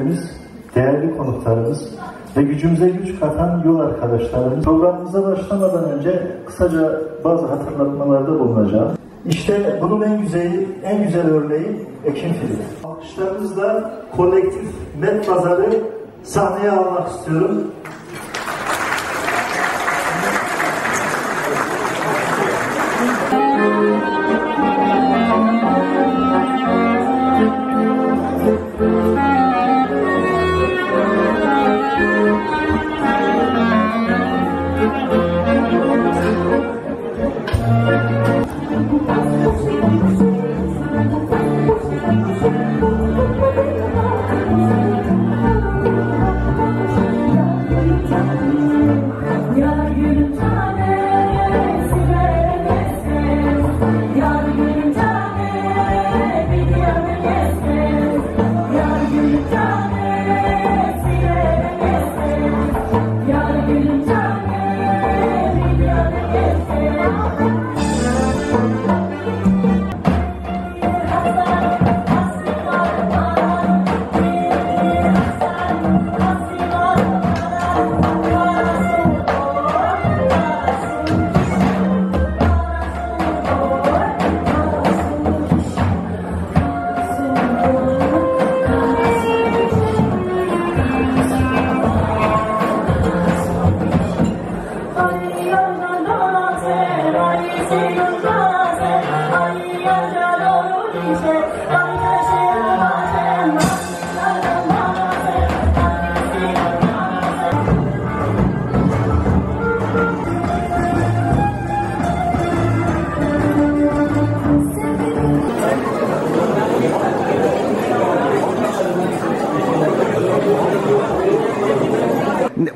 misafirlerimiz, değerli konuklarımız ve gücümüze güç katan yol arkadaşlarımız. Programımıza başlamadan önce kısaca bazı hatırlatmalarda bulunacağım. İşte bunun en güzel örneği Ekin Frites. Alkışlarınızla kolektif Metpazarı sahneye almak istiyorum.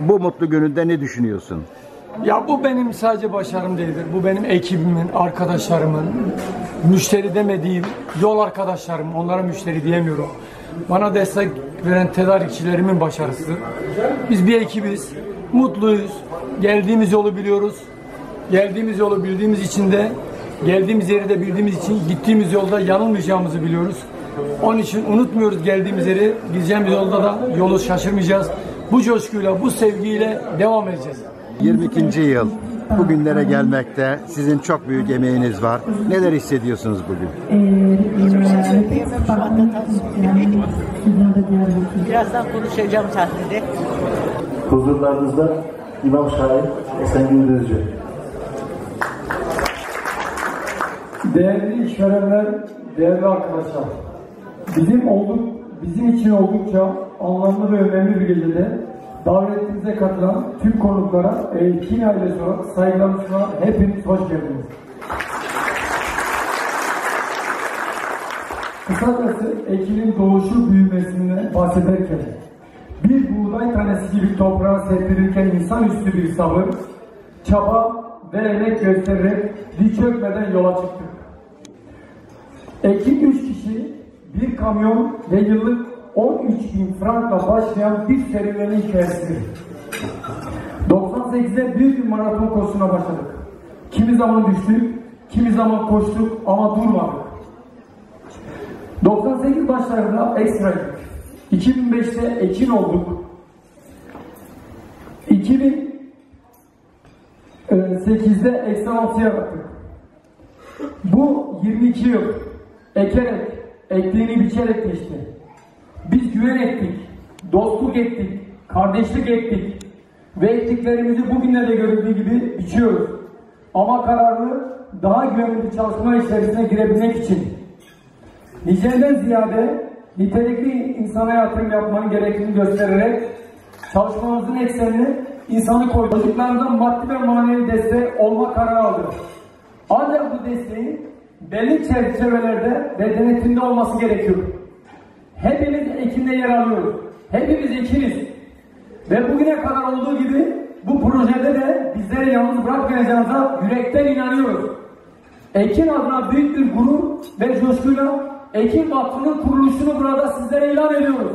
Bu mutlu gününde ne düşünüyorsun? Ya bu benim sadece başarım değildir. Bu benim ekibimin, arkadaşlarımın, müşteri demediğim yol arkadaşlarım. Onlara müşteri diyemiyorum. Bana destek veren tedarikçilerimin başarısıdır. Biz bir ekibiz. Mutluyuz. Geldiğimiz yolu biliyoruz. Geldiğimiz yolu bildiğimiz için de, geldiğimiz yeri de bildiğimiz için gittiğimiz yolda yanılmayacağımızı biliyoruz. Onun için unutmuyoruz geldiğimiz yeri. Gideceğimiz yolda da yolu şaşırmayacağız. Bu coşkuyla, bu sevgiyle devam edeceğiz. 22. yıl bugünlere gelmekte sizin çok büyük emeğiniz var. Neler hissediyorsunuz bugün? Birazdan konuşacağım sahnede. Huzurlarınızda İmam Şahit Esen Gündüzce. Değerli işverenler, değerli arkadaşlar. Bizim için oldukça anlamlı ve önemli bir gecede davetimize katılan tüm konuklara Ekin ailesi olarak saygılarımı sunan hepiniz hoş geldiniz. Kısacası Ekin'in doğuşu büyümesinden bahsederken bir buğday tanesi gibi toprağa serpirirken insanüstü bir sabır, çaba ve emek göstererek hiç çökmeden yola çıktı. Ekin 3 kişi, bir kamyon ve yıllık 13.000 frankla başlayan bir serüvenin hikayesidir. 98'de bir gün maraton koşusuna başladık. Kimi zaman düştük, kimi zaman koştuk ama durmadık. 98 başlarında ekstraydık. 2005'te Ekin olduk. 2008'de ekstra 6'ya yaptık. Bu 22 yıl ekerek, ektiğini biçerek geçti. Biz güven ettik, dostluk ettik, kardeşlik ettik ve ettiklerimizi bugünlerde de görüldüğü gibi biçiyoruz. Ama kararlı, daha güvenli bir çalışma içerisine girebilmek için niceliğinden ziyade nitelikli insana yatırım yapmanın gerektiğini göstererek çalışmamızın eksenini insanı koyduk. Çocuklarımızdan maddi ve manevi desteği olma kararı aldık. Ancak bu desteğin belli çerçevelerde ve denetimde olması gerekiyor. Hepimiz Ekin'de yer alıyoruz. Hepimiz Ekiniz. Ve bugüne kadar olduğu gibi bu projede de bizleri yalnız bırakmayacağınıza yürekten inanıyoruz. Ekin adına büyük bir gurur ve coşkuyla Ekin Vakfı'nın kuruluşunu burada sizlere ilan ediyoruz.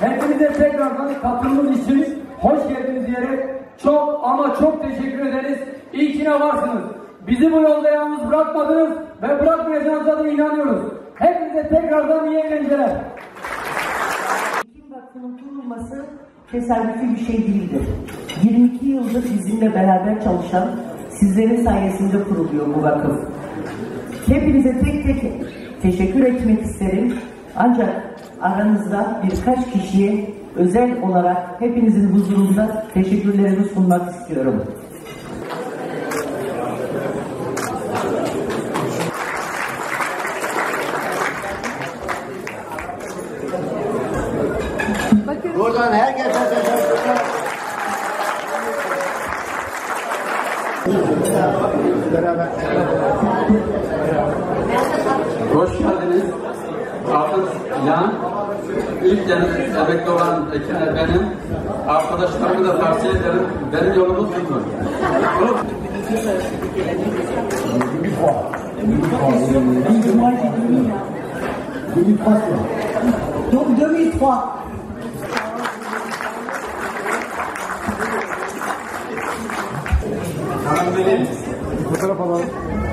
Hepinize tekrardan katılımınız için hoş geldiniz diyerek çok ama çok teşekkür ederiz. İyi ki varsınız. Bizi bu yolda yalnız bırakmadınız ve bırakmayacağınıza da inanıyoruz. Hepinize tekrardan iyi eğlenceler. Ekim Vakfı'nın kurulması tesadüfi bir şey değildir. 22 yıldır bizimle beraber çalışan sizlerin sayesinde kuruluyor bu vakıf. Hepinize tek tek teşekkür etmek isterim. Ancak aranızda birkaç kişiye özel olarak hepinizin huzurunda teşekkürlerimi sunmak istiyorum. Buradan herkese teşekkürler. Hoş geldiniz. Artık ilk gelip emekli olan Ekin benim. Arkadaşlarımı da tavsiye ederim. Benim yolumuz budur. Donc 2003. Hanım benim. Fotoğraf alalım.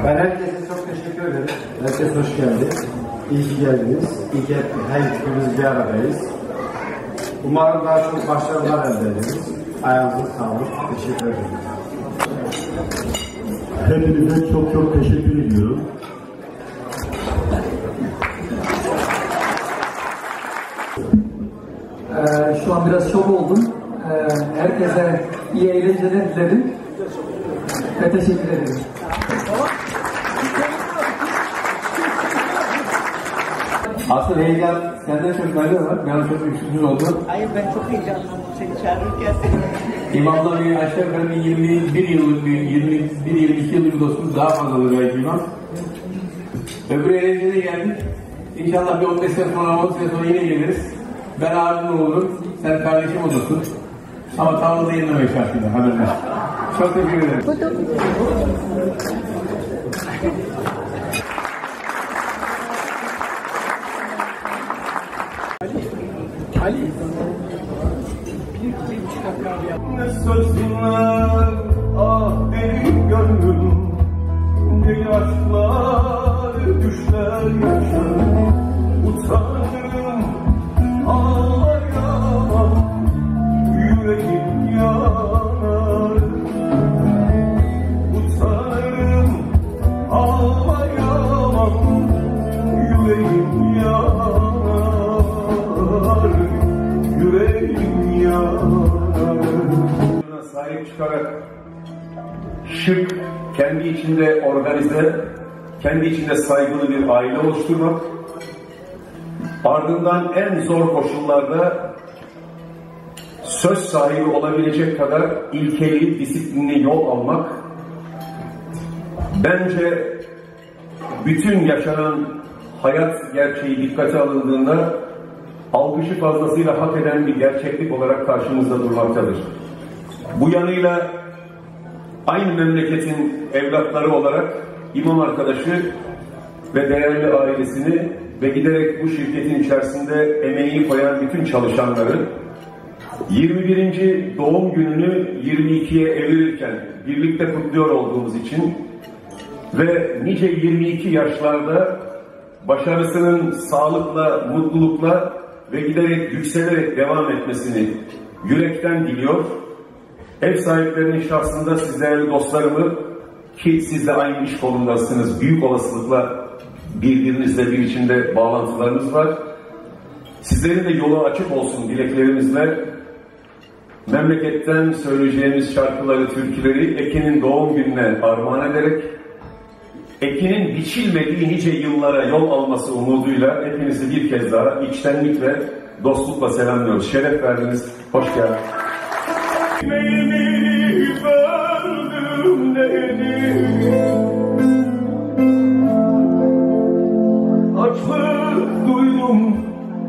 Ben herkese çok teşekkür ederim. Herkes hoş geldi. İyi ki geldiniz. İyi ki hepimiz bir aradayız. Umarım daha çok başarılar elde ederiz. Ayağınıza sağlık. Teşekkür ederim. Hepinize çok çok teşekkür ediyorum. Şu an biraz şok oldum. Herkese iyi eğlenceler dilerim. Ve teşekkür ederim. Asıl heyecan senden çok geliyor var. Ben çok üstünüz oldu. Hayır, ben çok heyecanlıyım seni çağırırken. İmamla bir aşağı yukarı 21 yıllık, 21-22 yıllık dostumuz, daha fazladır belki imam. Öbür eğlenceye geldik. İnşallah bir 15 sene sonra, 10 sene sonra yine geliriz. Ben abim olurum, sen kardeşim olursun. Ama tavrınıza yenilmemek şartıyla haberler. Çok teşekkür ederim. Ali, ne sözüm var, ah benim gönlüm, ne yaşlar, düşler yaşar, utanırım, ağlayamam, yüreğim yanar, utanırım, ağlayamam, yüreğim yanar. Sahip çıkarak şık, kendi içinde organize, kendi içinde saygılı bir aile oluşturmak, ardından en zor koşullarda söz sahibi olabilecek kadar ilkeli, disiplinli yol almak, bence bütün yaşanan hayat gerçeği dikkate alındığında algışı fazlasıyla hak eden bir gerçeklik olarak karşımızda durmaktadır. Bu yanıyla aynı memleketin evlatları olarak imam arkadaşı ve değerli ailesini ve giderek bu şirketin içerisinde emeği koyan bütün çalışanları 21. doğum gününü 22'ye evirirken birlikte kutluyor olduğumuz için ve nice 22 yaşlarda başarısının sağlıkla, mutlulukla ve giderek yükselerek devam etmesini yürekten diliyor. Ev sahiplerinin şahsında sizlerle dostlarımı, ki siz de aynı iş kolundasınız, büyük olasılıkla birbirinizle bir içinde bağlantılarınız var. Sizlerin de yolu açık olsun dileklerimizle. Memleketten söyleyeceğimiz şarkıları, türküleri Ekin'in doğum gününe armağan ederek, Ekin'in biçilmediği nice yıllara yol alması umuduyla hepinizi bir kez daha içtenlikle, dostlukla selamlıyoruz. Şeref verdiniz, hoş geldiniz. Beni verdim dedim, açlık duydum,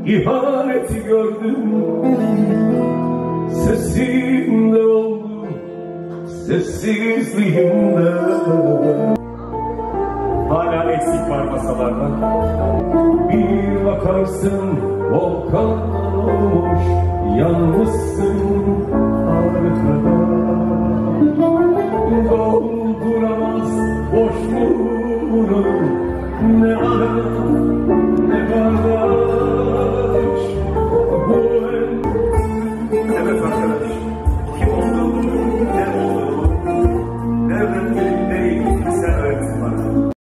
ihaneti gördüm, sesimde oldum, sessizliğimde. Hala eksik var masalarda. Bir bakarsın volkan olmuş, yalnızsın. Dolduramaz o Ne kadar